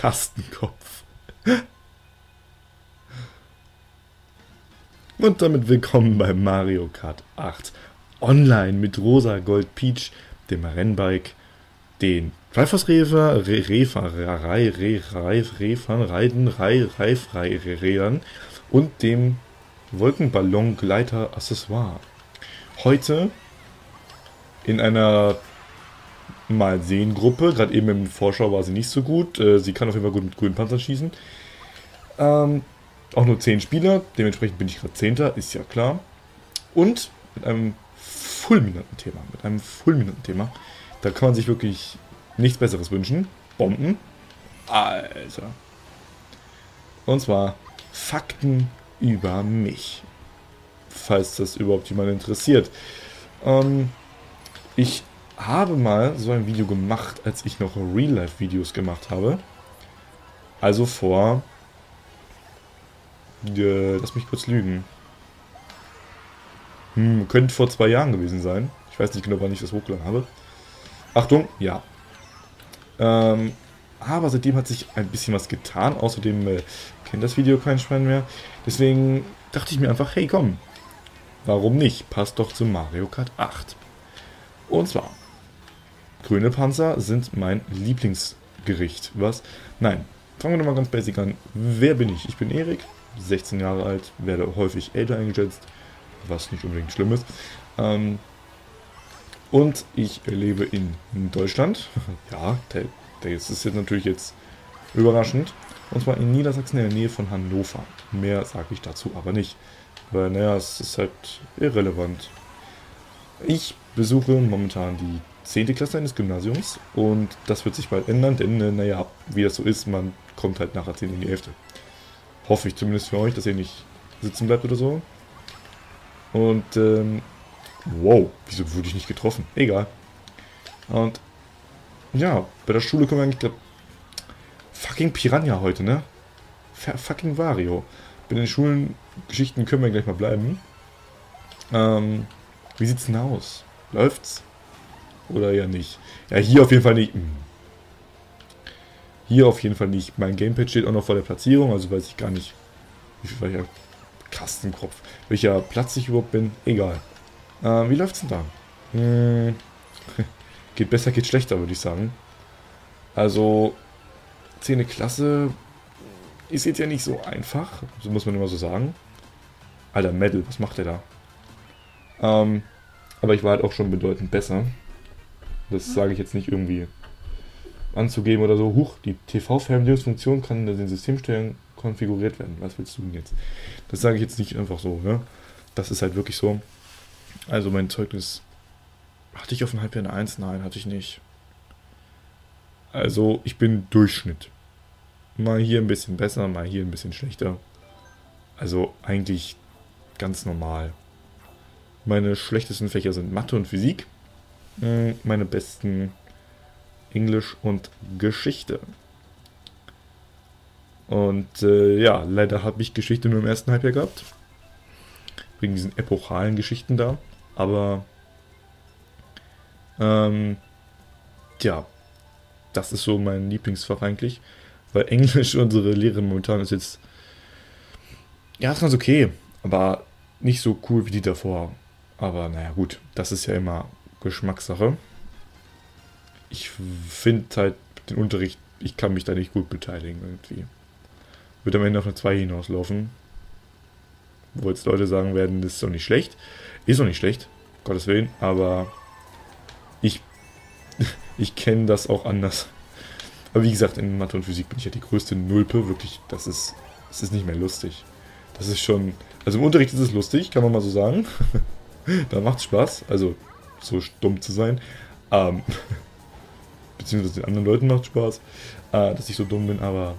Kastenkopf. Und damit willkommen bei Mario Kart 8 Online mit Rosa Gold Peach, dem Rennbike, den Reifersrefer, Reifern und dem Wolkenballon-Gleiter-Accessoire. Heute in einer Mal sehen Gruppe, gerade eben im Vorschau war sie nicht so gut, sie kann auf jeden Fall gut mit grünen Panzern schießen. Auch nur 10 Spieler, dementsprechend bin ich gerade 10. Ist ja klar. Und mit einem fulminanten Thema, da kann man sich wirklich nichts Besseres wünschen. Bomben. Alter. Und zwar Fakten über mich. Falls das überhaupt jemand interessiert. Ich habe mal so ein Video gemacht, als ich noch Real-Life-Videos gemacht habe. Also vor... lass mich kurz lügen. Könnte vor 2 Jahren gewesen sein. Ich weiß nicht genau, wann ich das hochgeladen habe. Achtung, ja. Aber seitdem hat sich ein bisschen was getan. Außerdem kennt das Video kein Schwein mehr. Deswegen dachte ich mir einfach, hey komm, warum nicht? Passt doch zu Mario Kart 8. Und zwar, grüne Panzer sind mein Lieblingsgericht. Was? Nein. Fangen wir nochmal ganz basic an. Wer bin ich? Ich bin Erik, 16 Jahre alt, werde häufig älter eingeschätzt, was nicht unbedingt schlimm ist. Und ich lebe in Deutschland. Ja, das ist jetzt natürlich überraschend. Und zwar in Niedersachsen, in der Nähe von Hannover. Mehr sage ich dazu aber nicht. Weil, naja, es ist halt irrelevant. Ich besuche momentan die 10. Klasse eines Gymnasiums und das wird sich bald ändern, denn, naja, wie das so ist, man kommt halt nachher 10 in die 11. Hoffe ich zumindest für euch, dass ihr nicht sitzen bleibt oder so. Und, wow, wieso wurde ich nicht getroffen? Egal. Und, ja, bei der Schule kommen wir eigentlich... Fucking Piranha heute, ne? Fucking Wario. Bei den Schulengeschichten können wir gleich mal bleiben. Wie sieht's denn aus? Läuft's? Oder ja nicht. Ja, hier auf jeden Fall nicht. Hier auf jeden Fall nicht. Mein Gamepad steht auch noch vor der Platzierung, also weiß ich gar nicht, welcher Kastenkopf, welcher Platz ich überhaupt bin. Egal. Wie läuft's denn da? Geht besser, geht schlechter, würde ich sagen. Also, 10. Klasse ist jetzt ja nicht so einfach. So muss man immer so sagen. Alter, Metal, was macht der da? Aber ich war halt auch schon bedeutend besser. Das sage ich jetzt nicht irgendwie anzugeben oder so. Huch, die TV-Fernbedienungsfunktion kann in den Systemstellen konfiguriert werden. Was willst du denn jetzt? Das sage ich jetzt nicht einfach so, ne? Das ist halt wirklich so. Also mein Zeugnis... Hatte ich auf dem Halbjahr eine 1? Nein, hatte ich nicht. Also ich bin Durchschnitt. Mal hier ein bisschen besser, mal hier ein bisschen schlechter. Also eigentlich ganz normal. Meine schlechtesten Fächer sind Mathe und Physik. Meine besten Englisch und Geschichte. Und ja, leider habe ich Geschichte nur im ersten Halbjahr gehabt. Wegen diesen epochalen Geschichten da. Aber ja, das ist so mein Lieblingsfach eigentlich. Weil Englisch, unsere Lehrerin momentan ist jetzt, ja, ist ganz okay. Aber nicht so cool wie die davor. Aber naja gut, das ist ja immer Geschmackssache. Ich finde halt den Unterricht, ich kann mich da nicht gut beteiligen irgendwie. Wird am Ende auf eine 2 hinauslaufen. Wo jetzt Leute sagen werden, das ist doch nicht schlecht. Ist doch nicht schlecht, um Gottes Willen, aber ich kenne das auch anders. Aber wie gesagt, in Mathe und Physik bin ich ja die größte Nulpe, wirklich, das ist nicht mehr lustig. Das ist schon, also im Unterricht ist es lustig, kann man mal so sagen. Da macht's Spaß, also so dumm zu sein, beziehungsweise den anderen Leuten macht Spaß, dass ich so dumm bin, aber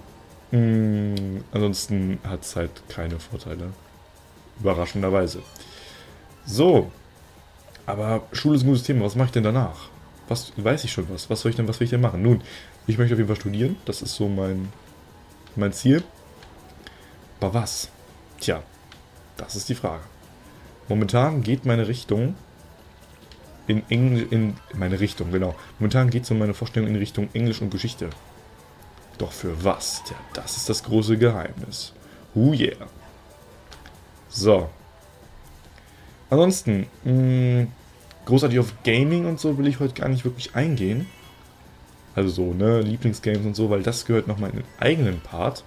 ansonsten hat es halt keine Vorteile, überraschenderweise. So, aber Schule ist ein gutes Thema, was mache ich denn danach? Was weiß ich schon was soll ich denn, was will ich denn machen? Nun, ich möchte auf jeden Fall studieren, das ist so mein Ziel, aber was? Tja, das ist die Frage. Momentan geht meine Richtung in meine Richtung, genau. Momentan geht es um meine Vorstellung in Richtung Englisch und Geschichte. Doch für was? Tja, das ist das große Geheimnis. Ooh yeah. So. Ansonsten, großartig auf Gaming und so will ich heute gar nicht wirklich eingehen. Also so, ne, Lieblingsgames und so, weil das gehört nochmal in den eigenen Part,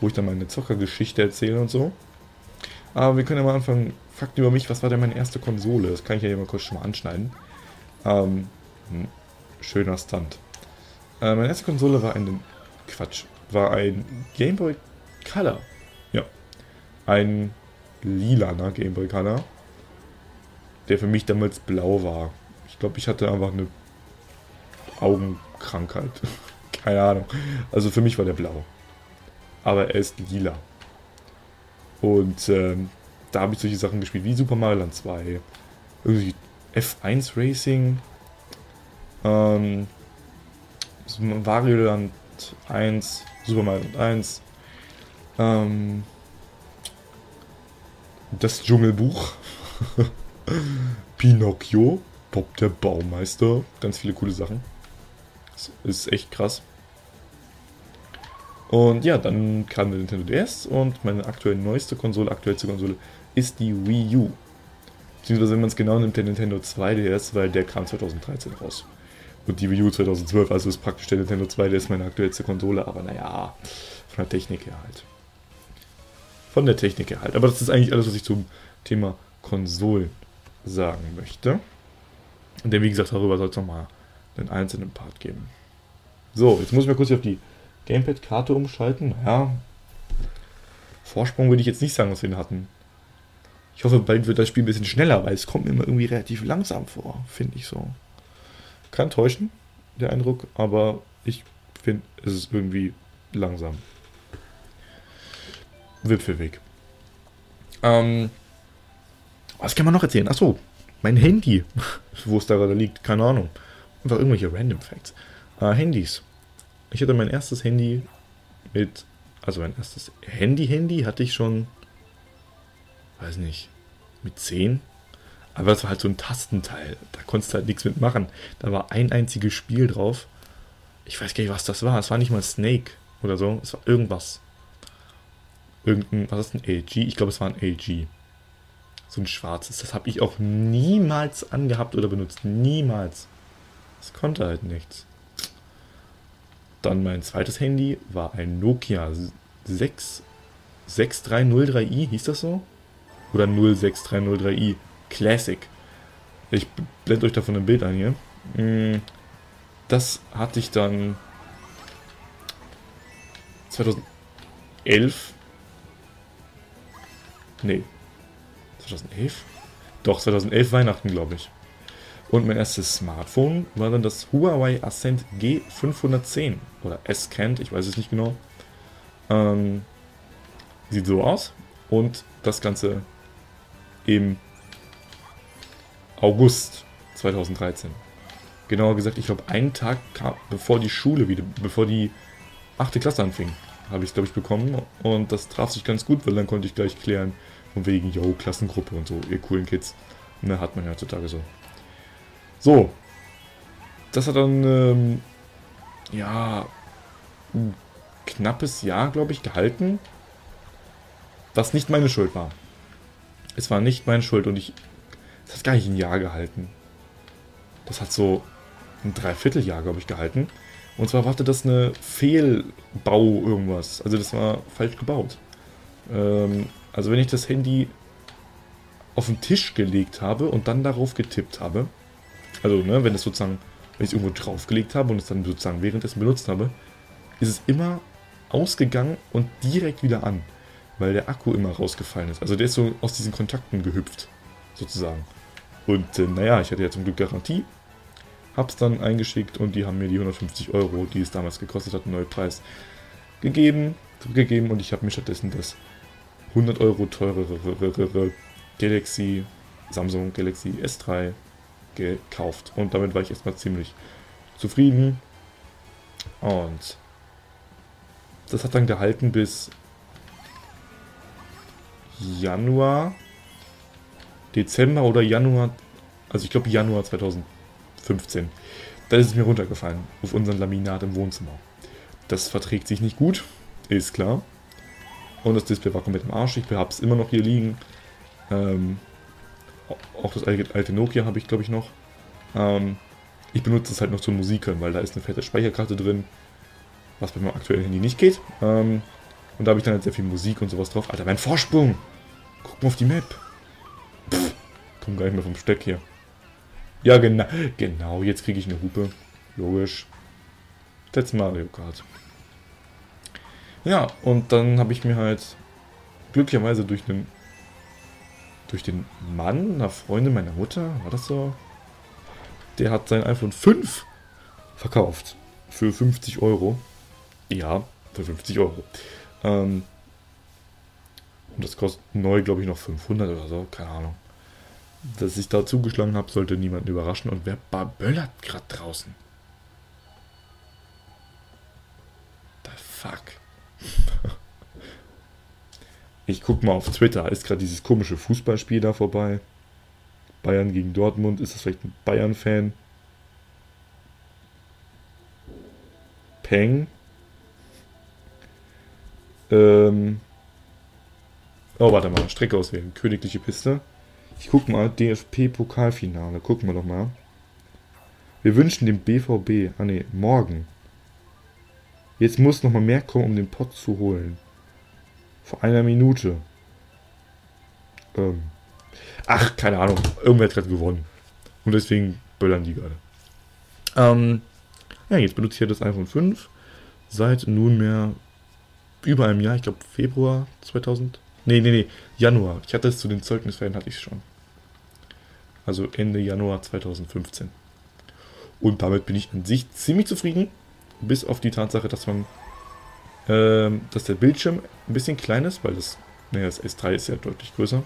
wo ich dann meine Zockergeschichte erzähle und so. Aber wir können ja mal anfangen, Fakten über mich, was war denn meine erste Konsole? Das kann ich ja hier mal kurz schon mal anschneiden. Schöner Stunt. Meine erste Konsole war ein Game Boy Color. Ja, ein lilaner Game Boy Color, der für mich damals blau war. Ich glaube, ich hatte einfach eine Augenkrankheit. Keine Ahnung. Also für mich war der blau. Aber er ist lila. Und da habe ich solche Sachen gespielt wie Super Mario Land 2, irgendwie F1 Racing, Wario Land 1, Super Mario Land 1, das Dschungelbuch, Pinocchio, Bob der Baumeister, ganz viele coole Sachen. Das ist echt krass. Und ja, dann kam der Nintendo DS und meine aktuellste Konsole ist die Wii U. Beziehungsweise, wenn man es genau nimmt, der Nintendo 2 DS, weil der kam 2013 raus. Und die Wii U 2012, also ist praktisch der Nintendo 2 DS meine aktuellste Konsole, aber naja, von der Technik her halt. Aber das ist eigentlich alles, was ich zum Thema Konsolen sagen möchte. Und denn wie gesagt, darüber soll es nochmal einen einzelnen Part geben. So, jetzt muss ich mal kurz hier auf die Gamepad-Karte umschalten. Naja, Vorsprung würde ich jetzt nicht sagen, was wir hatten. Ich hoffe, bald wird das Spiel ein bisschen schneller, weil es kommt mir immer irgendwie relativ langsam vor, finde ich so. Kann täuschen, der Eindruck, aber ich finde, es ist irgendwie langsam. Wipfelweg. Was kann man noch erzählen? Achso, mein Handy. Wo es da gerade liegt, keine Ahnung. Einfach irgendwelche Random Facts. Handys. Ich hatte mein erstes Handy mit... Also mein erstes Handy hatte ich schon... Weiß nicht. Mit 10? Aber das war halt so ein Tastenteil. Da konntest du halt nichts mitmachen. Da war ein einziges Spiel drauf. Ich weiß gar nicht, was das war. Es war nicht mal Snake oder so. Es war irgendwas. Was ist ein LG? Ich glaube, es war ein LG. So ein schwarzes. Das habe ich auch niemals angehabt oder benutzt. Niemals. Das konnte halt nichts. Dann mein zweites Handy war ein Nokia 66303i. Hieß das so? Oder 06303i. Classic. Ich blende euch davon ein Bild ein hier. Das hatte ich dann 2011. Nee. 2011? Doch, 2011 Weihnachten, glaube ich. Und mein erstes Smartphone war dann das Huawei Ascend G510. Oder Ascend, ich weiß es nicht genau. Sieht so aus. Und das Ganze im August 2013. Genauer gesagt, ich glaube, einen Tag bevor die 8. Klasse anfing, habe ich es, glaube ich, bekommen. Und das traf sich ganz gut, weil dann konnte ich gleich klären, von wegen, yo, Klassengruppe und so, ihr coolen Kids. Ne, hat man ja heutzutage so. So. Das hat dann, ja, ein knappes Jahr, glaube ich, gehalten. Was nicht meine Schuld war. Es war nicht meine Schuld und es hat gar nicht ein Jahr gehalten. Das hat so ein Dreivierteljahr, glaube ich, gehalten. Und zwar hatte das eine Fehlbau irgendwas. Also das war falsch gebaut. Also wenn ich das Handy auf den Tisch gelegt habe und dann darauf getippt habe, also ne, wenn es sozusagen, wenn ich es irgendwo draufgelegt habe und es dann sozusagen währenddessen benutzt habe, ist es immer ausgegangen und direkt wieder an, weil der Akku immer rausgefallen ist. Also der ist so aus diesen Kontakten gehüpft, sozusagen. Und naja, ich hatte ja zum Glück Garantie, hab's dann eingeschickt und die haben mir die 150 €, die es damals gekostet hat, einen neuen Preis zurückgegeben und ich habe mir stattdessen das 100 € teurere Samsung Galaxy S3 gekauft. Und damit war ich erstmal ziemlich zufrieden. Und das hat dann gehalten bis Januar, also ich glaube Januar 2015. Da ist es mir runtergefallen, auf unserem Laminat im Wohnzimmer. Das verträgt sich nicht gut, ist klar. Und das Display war komplett im Arsch. Ich habe es immer noch hier liegen. Auch das alte Nokia habe ich, glaube ich, noch. Ich benutze es halt noch zum Musik hören, weil da ist eine fette Speicherkarte drin, was bei meinem aktuellen Handy nicht geht. Und da habe ich dann halt sehr viel Musik und sowas drauf. Alter, mein Vorsprung! Guck mal auf die Map! Pff, komm gar nicht mehr vom Steck hier. Ja, genau. Genau, jetzt kriege ich eine Hupe. Logisch. That's Mario Kart. Ja, und dann habe ich mir halt glücklicherweise durch den Mann, einer Freundin meiner Mutter, war das so? Der hat sein iPhone 5 verkauft. Für 50 Euro. Ja, für 50 Euro. Und das kostet neu, glaube ich, noch 500 oder so. Keine Ahnung. Dass ich da zugeschlagen habe, sollte niemanden überraschen. Und wer böllert gerade draußen? The fuck? Ich guck mal auf Twitter. Ist gerade dieses komische Fußballspiel da vorbei? Bayern gegen Dortmund. Ist das vielleicht ein Bayern-Fan? Peng. Oh, warte mal. Strecke auswählen. Königliche Piste. Ich guck mal. DFB-Pokalfinale. Gucken wir doch mal. Wir wünschen dem BVB. Ah, ne. Morgen. Jetzt muss noch mal mehr kommen, um den Pott zu holen. Vor einer Minute. Ach, keine Ahnung. Irgendwer hat gerade gewonnen. Und deswegen böllern die gerade. Ja, jetzt benutze ich ja das iPhone 5. Seit nunmehr über einem Jahr. Ich glaube Februar 2000. Nee. Januar. Ich hatte es zu den Zeugnisfällen, hatte ich schon. Also Ende Januar 2015. Und damit bin ich an sich ziemlich zufrieden. Bis auf die Tatsache, dass man dass der Bildschirm ein bisschen klein ist, weil das, naja, das S3 ist ja deutlich größer.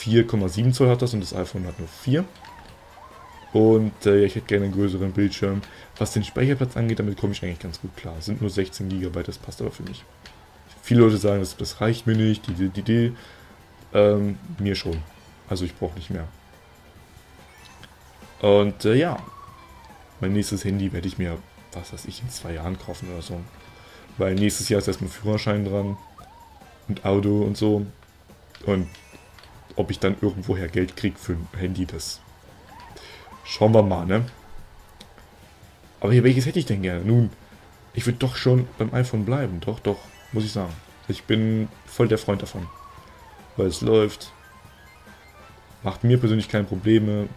4,7 Zoll hat das und das iPhone hat nur 4. Und ich hätte gerne einen größeren Bildschirm. Was den Speicherplatz angeht, damit komme ich eigentlich ganz gut klar. Es sind nur 16 GB, das passt aber für mich. Viele Leute sagen, das reicht mir nicht, mir schon. Also ich brauche nicht mehr. Und ja, mein nächstes Handy werde ich mir, was weiß ich, in 2 Jahren kaufen oder so. Weil nächstes Jahr ist erstmal Führerschein dran und Auto und so. Und ob ich dann irgendwoher Geld kriege für ein Handy, das schauen wir mal, ne? Aber hier, welches hätte ich denn gerne? Nun, ich würde doch schon beim iPhone bleiben. Doch, muss ich sagen. Ich bin voll der Freund davon. Weil es läuft. Macht mir persönlich keine Probleme.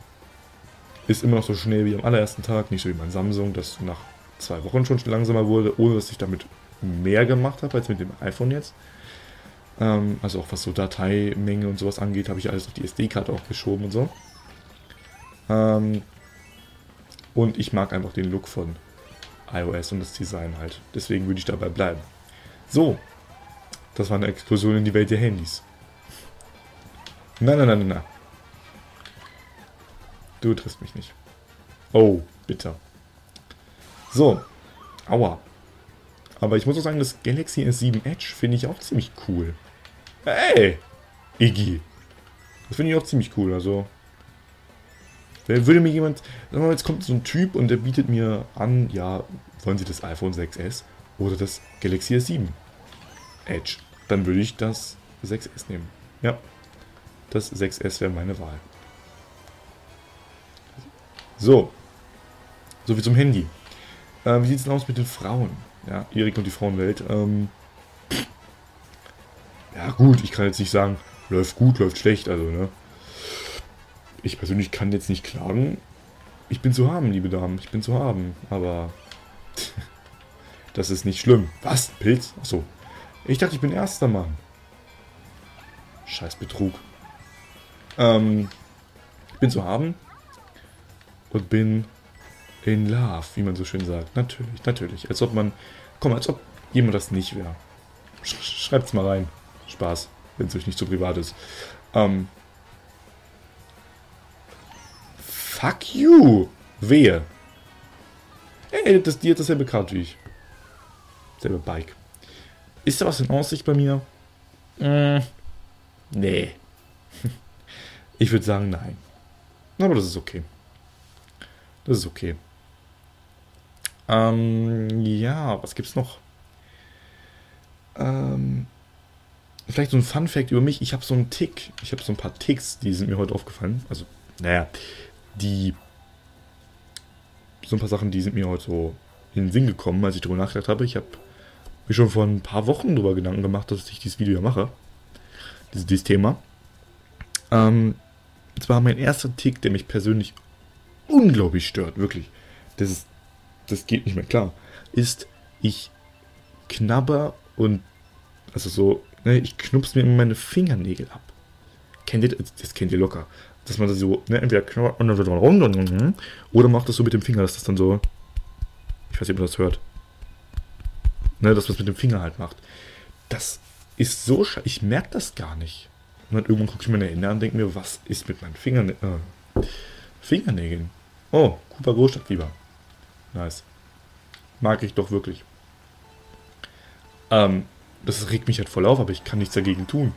Ist immer noch so schnell wie am allerersten Tag. Nicht so wie mein Samsung, das nach 2 Wochen schon langsamer wurde, ohne dass ich damit mehr gemacht habe als mit dem iPhone jetzt. Also auch was so Dateimenge und sowas angeht, habe ich alles auf die SD-Karte auch geschoben und so. Und ich mag einfach den Look von iOS und das Design halt. Deswegen würde ich dabei bleiben. So, das war eine Exkursion in die Welt der Handys. Nein. Du triffst mich nicht. Oh, bitter. So, aua. Aber ich muss auch sagen, das Galaxy S7 Edge finde ich auch ziemlich cool. Hey, Iggy. Das finde ich auch ziemlich cool, also. Würde mir jemand, sagen wir mal, jetzt kommt so ein Typ und der bietet mir an, ja, wollen Sie das iPhone 6s oder das Galaxy S7 Edge? Dann würde ich das 6s nehmen. Ja, das 6s wäre meine Wahl. So. So wie zum Handy. Wie sieht es denn aus mit den Frauen? Ja, Erik und die Frauenwelt. Ja gut, ich kann jetzt nicht sagen, läuft gut, läuft schlecht, also ne. Ich persönlich kann jetzt nicht klagen. Ich bin zu haben, liebe Damen, ich bin zu haben, aber das ist nicht schlimm. Was? Pilz? Achso. Ich dachte, ich bin erster Mann. Scheiß Betrug. Ich bin zu haben und bin in love, wie man so schön sagt. Natürlich. Als ob man... Komm, als ob jemand das nicht wäre. Schreibt's mal rein. Spaß, wenn es euch nicht so privat ist. Fuck you! Wehe! Ey, die hat dasselbe Kart wie ich. Selbe Bike. Ist da was in Aussicht bei mir? Nee. Ich würde sagen, nein. Aber das ist okay. Ja, was gibt's noch? Vielleicht so ein Funfact über mich. Ich habe so einen Tick. Ich habe so ein paar Ticks, die sind mir heute aufgefallen. Also, naja, so ein paar Sachen, die sind mir heute so in den Sinn gekommen, als ich drüber nachgedacht habe. Ich habe mir schon vor ein paar Wochen darüber Gedanken gemacht, dass ich dieses Video ja mache. Dieses Thema. Und zwar mein erster Tick, der mich persönlich unglaublich stört, wirklich. Das geht nicht mehr klar. Ist, ich knabber und, also so, ne, ich knupse mir immer meine Fingernägel ab. Kennt ihr das? Das kennt ihr locker. Dass man das so, ne, entweder knabbert und dann rum, oder macht das so mit dem Finger, dass das dann so, ich weiß nicht, ob man das hört. Ne, dass man es mit dem Finger halt macht. Das ist so scheiße, ich merke das gar nicht. Und dann irgendwann gucke ich meine Hände an und denke mir, was ist mit meinen Fingernägeln? Oh, Cooper Großstadt lieber. Nice. Mag ich doch wirklich. Das regt mich halt voll auf, aber ich kann nichts dagegen tun.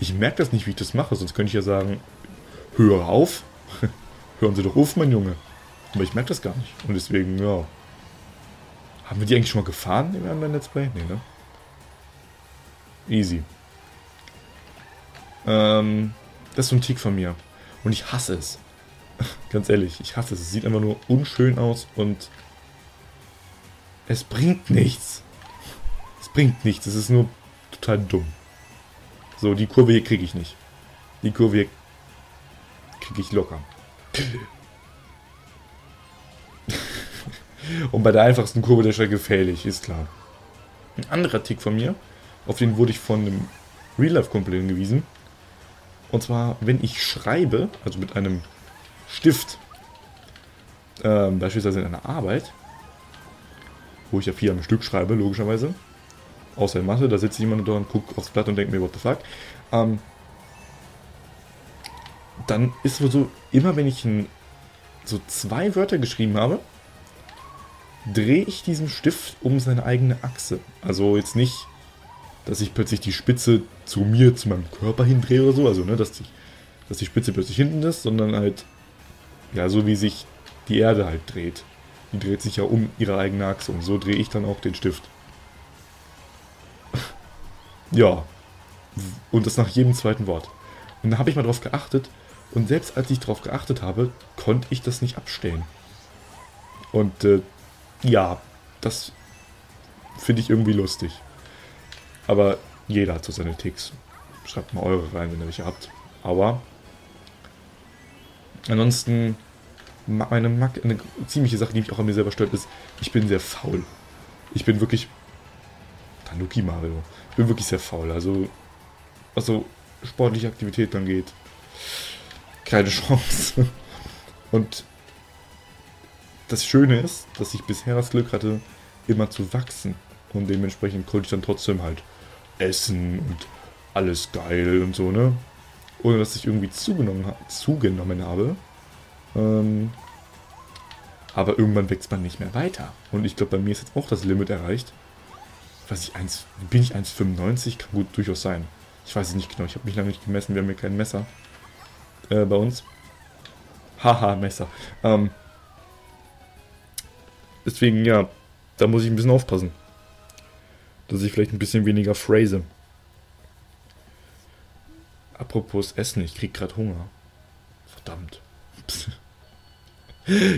Ich merke das nicht, wie ich das mache, sonst könnte ich ja sagen, hör auf. Hören Sie doch auf, mein Junge. Aber ich merke das gar nicht. Und deswegen, ja. Haben wir die eigentlich schon mal gefahren in einem Let's Play? Nee, ne? Easy. Das ist so ein Tick von mir. Und ich hasse es. Ganz ehrlich, ich hasse es. Es sieht einfach nur unschön aus und es bringt nichts. Es bringt nichts. Es ist nur total dumm. So, die Kurve hier kriege ich nicht. Die Kurve hier kriege ich locker. Und bei der einfachsten Kurve der Strecke fail ich, ist klar. Ein anderer Tick von mir, auf den wurde ich von einem Real-Life-Kumpel hingewiesen. Und zwar, wenn ich schreibe, also mit einem Stift, beispielsweise in einer Arbeit, wo ich ja 4 am Stück schreibe, logischerweise, außer in Mathe, da sitzt jemand da und guckt aufs Blatt und denkt mir, what the fuck, dann ist es so, immer wenn ich so 2 Wörter geschrieben habe, drehe ich diesen Stift um seine eigene Achse. Also jetzt nicht, dass ich plötzlich die Spitze zu meinem Körper hindrehe oder so, also ne, dass die Spitze plötzlich hinten ist, sondern halt, ja, so wie sich die Erde halt dreht. Die dreht sich ja um ihre eigene Achse und so drehe ich dann auch den Stift. Ja. Und das nach jedem zweiten Wort. Und da habe ich mal drauf geachtet und selbst als ich drauf geachtet habe, konnte ich das nicht abstellen. Und, ja, das finde ich irgendwie lustig. Aber jeder hat so seine Ticks. Schreibt mal eure rein, wenn ihr welche habt. Aber ansonsten, eine ziemliche Sache, die mich auch an mir selber stört, ist, ich bin sehr faul. Ich bin wirklich Tanuki Mario. Ich bin wirklich sehr faul. Also, was so sportliche Aktivität angeht, keine Chance. Und das Schöne ist, dass ich bisher das Glück hatte, immer zu wachsen. Und dementsprechend konnte ich dann trotzdem halt essen und alles geil und so, ne? Ohne dass ich irgendwie zugenommen habe. Aber irgendwann wächst man nicht mehr weiter. Und ich glaube, bei mir ist jetzt auch das Limit erreicht. Bin ich 1,95? Kann gut durchaus sein. Ich weiß es nicht genau. Ich habe mich lange nicht gemessen. Wir haben hier kein Messer bei uns. Haha, Messer. Deswegen, ja, da muss ich ein bisschen aufpassen. Dass ich vielleicht ein bisschen weniger phrase. Apropos Essen, ich krieg gerade Hunger. Verdammt. Psst.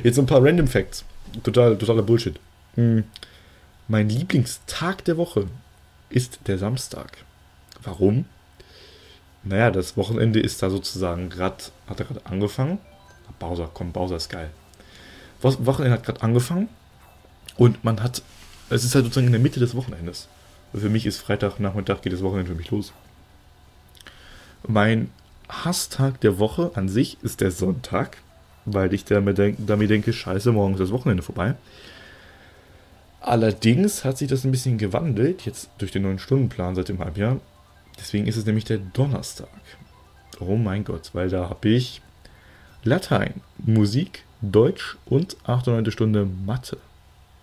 Jetzt ein paar Random Facts. Totaler Bullshit. Mein Lieblingstag der Woche ist der Samstag. Warum? Naja, das Wochenende ist da sozusagen hat gerade angefangen. Bowser, komm, Bowser ist geil. Das Wochenende hat gerade angefangen. Und es ist halt sozusagen in der Mitte des Wochenendes. Für mich ist Freitagnachmittag, geht das Wochenende für mich los. Mein Hasstag der Woche an sich ist der Sonntag, weil ich da mir denke, scheiße, morgen ist das Wochenende vorbei. Allerdings hat sich das ein bisschen gewandelt, jetzt durch den neuen Stundenplan seit dem Halbjahr. Deswegen ist es nämlich der Donnerstag. Oh mein Gott, weil da habe ich Latein, Musik, Deutsch und 8. und 9. Stunde Mathe.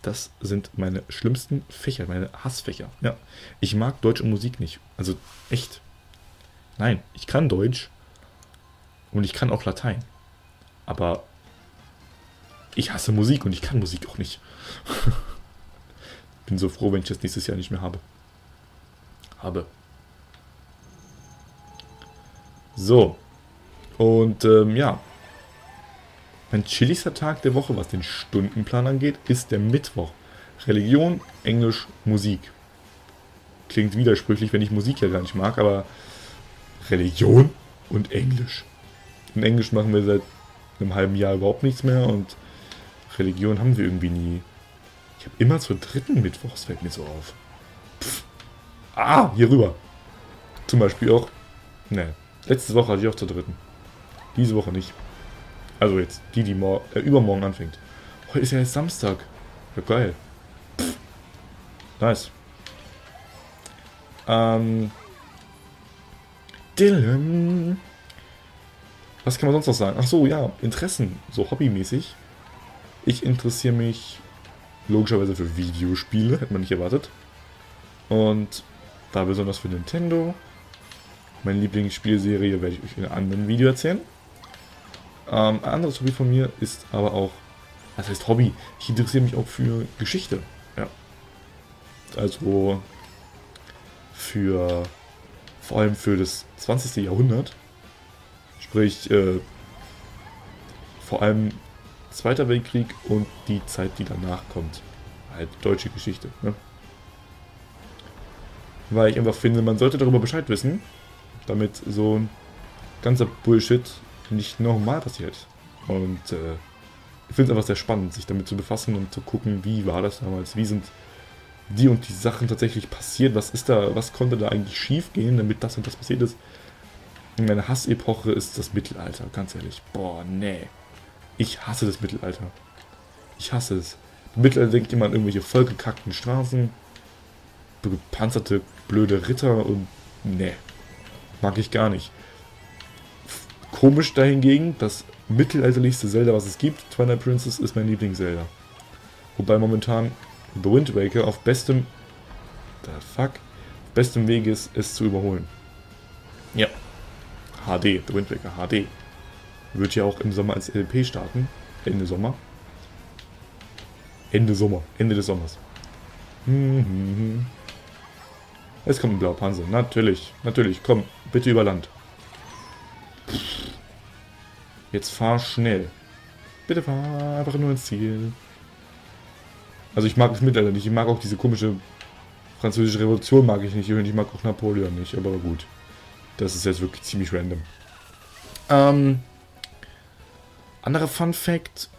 Das sind meine schlimmsten Fächer, meine Hassfächer. Ja, ich mag Deutsch und Musik nicht. Also echt. Nein, ich kann Deutsch und ich kann auch Latein. Aber Ich hasse Musik und ich kann Musik auch nicht. Bin so froh, wenn ich das nächstes Jahr nicht mehr habe. So. Und ja. Mein chilligster Tag der Woche, was den Stundenplan angeht, ist der Mittwoch. Religion, Englisch, Musik. Klingt widersprüchlich, wenn ich Musik ja gar nicht mag, aber Religion und Englisch. In Englisch machen wir seit einem halben Jahr überhaupt nichts mehr und Religion haben wir irgendwie nie. Ich habe immer zur dritten Mittwochs, fällt mir so auf. Pff. Ah, hier rüber. Zum Beispiel auch, ne, letzte Woche hatte ich auch zur dritten. Diese Woche nicht. Also jetzt, die übermorgen anfängt. Heute ist ja jetzt Samstag. Ja, geil. Pff. Nice. Dylan. Was kann man sonst noch sagen? Ach so, ja, Interessen, so hobbymäßig. Ich interessiere mich logischerweise für Videospiele, hätte man nicht erwartet. Und da besonders für Nintendo. Meine Lieblingsspielserie werde ich euch in einem anderen Video erzählen. Ein anderes Hobby von mir ist aber auch, was heißt Hobby? Ich interessiere mich auch für Geschichte. Ja. Also für, vor allem für das 20. Jahrhundert. Sprich, vor allem Zweiter Weltkrieg und die Zeit, die danach kommt. Halt deutsche Geschichte. Ne? Weil ich einfach finde, man sollte darüber Bescheid wissen, damit so ein ganzer Bullshit nicht nochmal passiert. Und ich finde es einfach sehr spannend, sich damit zu befassen und zu gucken, wie war das damals, wie sind die und die Sachen tatsächlich passiert, was ist da, was konnte da eigentlich schief gehen, damit das und das passiert ist. Meine Hassepoche ist das Mittelalter, ganz ehrlich. Boah, nee. Ich hasse das Mittelalter. Ich hasse es. Im Mittelalter denkt immer an irgendwelche vollgekackten Straßen, gepanzerte, blöde Ritter und nee. Mag ich gar nicht. Komisch dahingegen, das mittelalterlichste Zelda, was es gibt, Twilight Princess, ist mein Lieblings-Zelda. Wobei momentan The Wind Waker auf bestem... auf bestem Weg ist, es zu überholen. Ja. HD, The Wind Waker HD. Wird ja auch im Sommer als LP starten. Ende Sommer. Ende des Sommers. Es kommt ein blauer Panzer. Natürlich, natürlich. Komm, bitte über Land. Jetzt fahr schnell. Bitte fahr einfach nur ins Ziel. Also ich mag das Mittelalter nicht. Ich mag auch diese komische französische Revolution mag ich nicht. Und ich mag auch Napoleon nicht. Aber gut. Das ist jetzt wirklich ziemlich random. Anderer Fun Fact.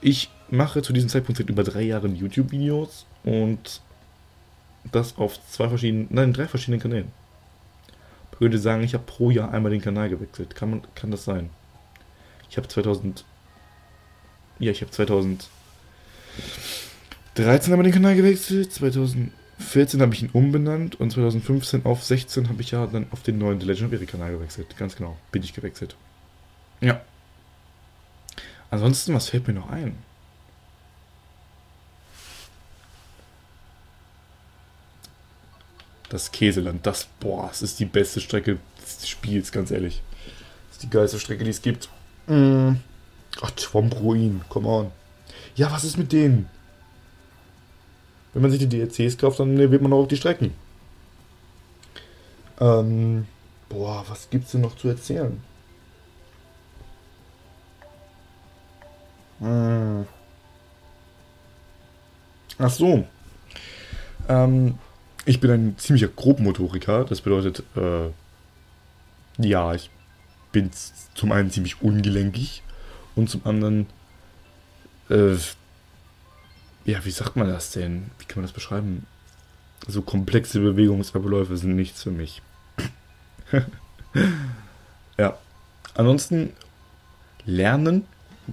Ich mache zu diesem Zeitpunkt seit über 3 Jahren YouTube-Videos und das auf drei verschiedenen Kanälen. Ich würde sagen, ich habe pro Jahr einmal den Kanal gewechselt. Kann das sein? Ich habe 2013 einmal den Kanal gewechselt, 2014 habe ich ihn umbenannt und 2015 auf 16 habe ich ja dann auf den neuen The Legend of Eric Kanal gewechselt. Ganz genau, bin ich gewechselt. Ja. Ansonsten, was fällt mir noch ein? Das Käseland, das, boah, es ist die beste Strecke des Spiels, ganz ehrlich. Das ist die geilste Strecke, die es gibt. Ach, Twombruin, come on. Ja, was ist mit denen? Wenn man sich die DLCs kauft, dann wird man auch die Strecken. Boah, was gibt's denn noch zu erzählen? Ach so. Ich bin ein ziemlicher Grobmotoriker, das bedeutet, ja, ich bin zum einen ziemlich ungelenkig und zum anderen, ja, wie sagt man das denn? Wie kann man das beschreiben? So komplexe Bewegungsabläufe sind nichts für mich. Ja, ansonsten lernen,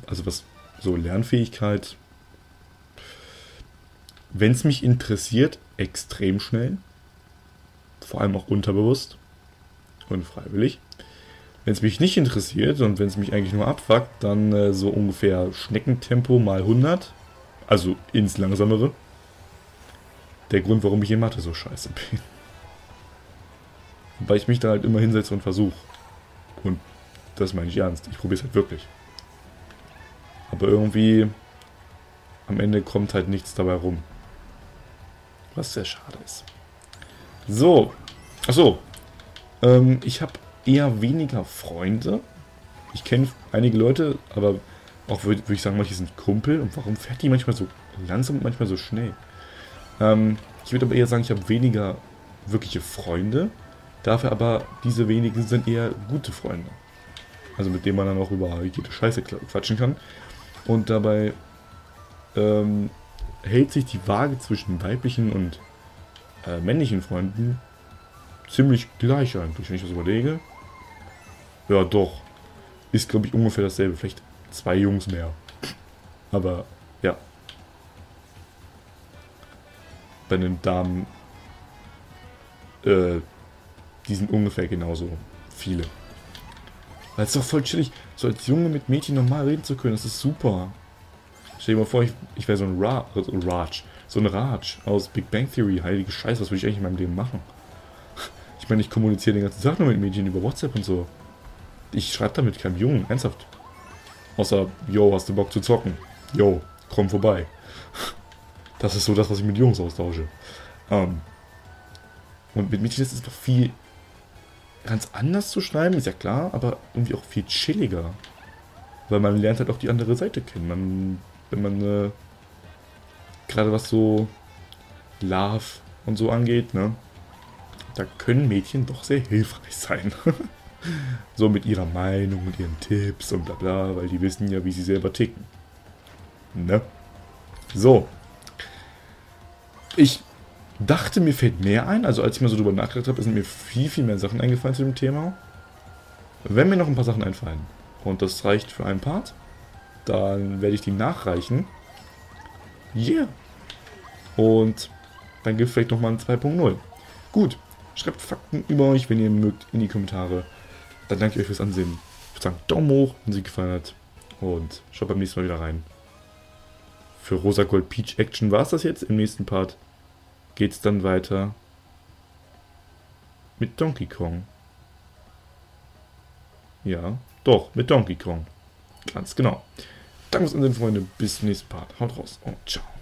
also was, so Lernfähigkeit, wenn es mich interessiert, extrem schnell, vor allem auch unterbewusst und freiwillig. Wenn es mich nicht interessiert und wenn es mich eigentlich nur abfuckt, dann so ungefähr Schneckentempo mal 100, also ins Langsamere. Der Grund, warum ich in Mathe so scheiße bin. Weil ich mich da halt immer hinsetze und versuche. Und das meine ich ernst, ich probiere es halt wirklich. Aber irgendwie am Ende kommt halt nichts dabei rum. Was sehr schade ist. So. Achso. Ich habe eher weniger Freunde. Ich kenne einige Leute, aber auch würde ich sagen, manche sind Kumpel. Und warum fährt die manchmal so langsam und manchmal so schnell? Ich würde aber eher sagen, ich habe weniger wirkliche Freunde. Dafür aber diese wenigen sind eher gute Freunde. Also mit denen man dann auch über jede Scheiße quatschen kann. Und dabei hält sich die Waage zwischen weiblichen und männlichen Freunden ziemlich gleich eigentlich, wenn ich das überlege. Ja doch, ist glaube ich ungefähr dasselbe, vielleicht 2 Jungs mehr. Aber ja. Bei den Damen, die sind ungefähr genauso viele. Weil es doch voll chillig, so als Junge mit Mädchen normal reden zu können, das ist super. Stell dir mal vor, ich wäre so ein Raj aus Big Bang Theory, heilige Scheiße, was würde ich eigentlich in meinem Leben machen? Ich meine, ich kommuniziere den ganzen Tag nur mit Mädchen über WhatsApp und so. Ich schreibe damit keinem Jungen, ernsthaft. Außer, yo, hast du Bock zu zocken? Yo, komm vorbei. Das ist so das, was ich mit Jungs austausche. Und mit Mädchen ist es doch viel ganz anders zu schreiben, ist ja klar, aber irgendwie auch viel chilliger. Weil man lernt halt auch die andere Seite kennen. Wenn man gerade was so Love und so angeht, ne? Da können Mädchen doch sehr hilfreich sein. So mit ihrer Meinung und ihren Tipps und bla bla, weil die wissen ja, wie sie selber ticken. Ne? So. Ich dachte, mir fällt mehr ein. Also als ich mal so drüber nachgedacht habe, sind mir viel, viel mehr Sachen eingefallen zu dem Thema. Wenn mir noch ein paar Sachen einfallen und das reicht für einen Part, dann werde ich die nachreichen. Yeah! Und dann gibt es vielleicht nochmal ein 2.0. Gut, schreibt Fakten über euch, wenn ihr mögt, in die Kommentare. Dann danke ich euch fürs Ansehen. Ich würde sagen, Daumen hoch, wenn es euch gefallen hat. Und schaut beim nächsten Mal wieder rein. Für Rosa Gold Peach Action war es das jetzt. Im nächsten Part geht's dann weiter mit Donkey Kong. Ja, doch, mit Donkey Kong. Ganz genau. Danke fürs Ansehen, Freunde. Bis zum nächsten Part. Haut raus und ciao.